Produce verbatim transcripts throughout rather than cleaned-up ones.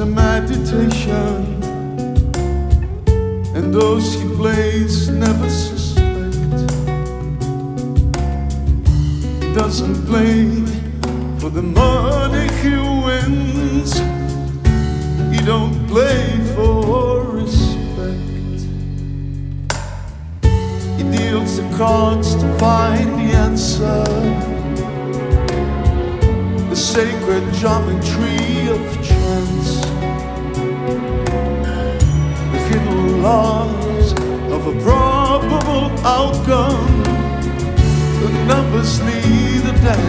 a meditation, and those he plays never suspect. He doesn't play for the money he wins. He don't play for respect. He deals the cards to find the answer, the sacred geometry of chance, the hidden laws of a probable outcome. The numbers lead the dance.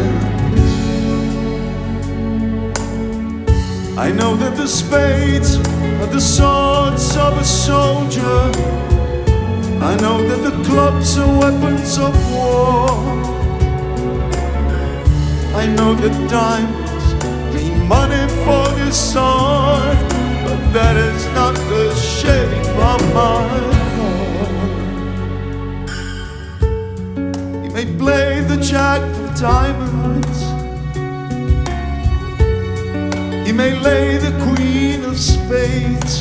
I know that the spades are the swords of a soldier. I know that the clubs are weapons of war. I know that diamonds need money for this sword, but that is not the shape of my heart. He may play the jack of diamonds, he may lay the queen of spades,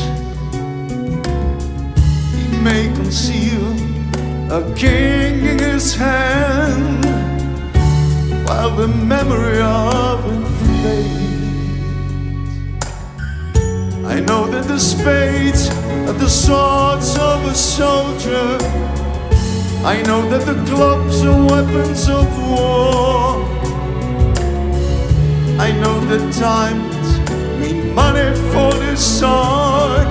he may conceal a king in his hand, while the memory of it fades. I know that the spades are the swords of a soldier. I know that the clubs are weapons of war. I know that diamonds need money for this sword,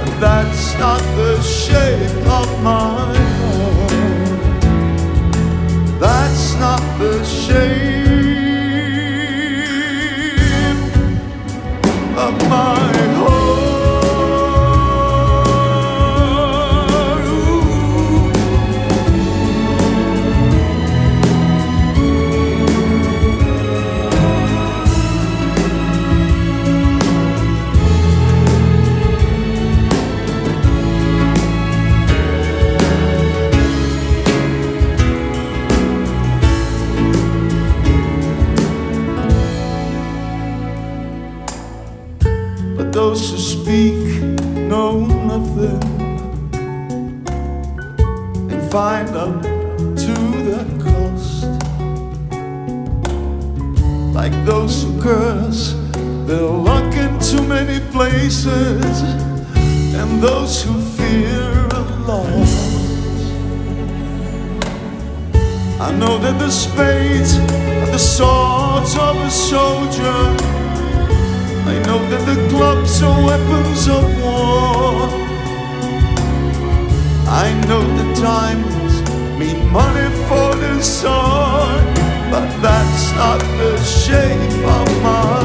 but that's not the shape of my heart. That's not the shape of my heart. Those who speak know nothing and find out to the cost. Like those who curse, they're locked in too many places, and those who fear a loss. I know that the spades are the swords of a soldier. I know that the clubs are weapons of war. I know that diamonds mean money for the sword, but that's not the shape of my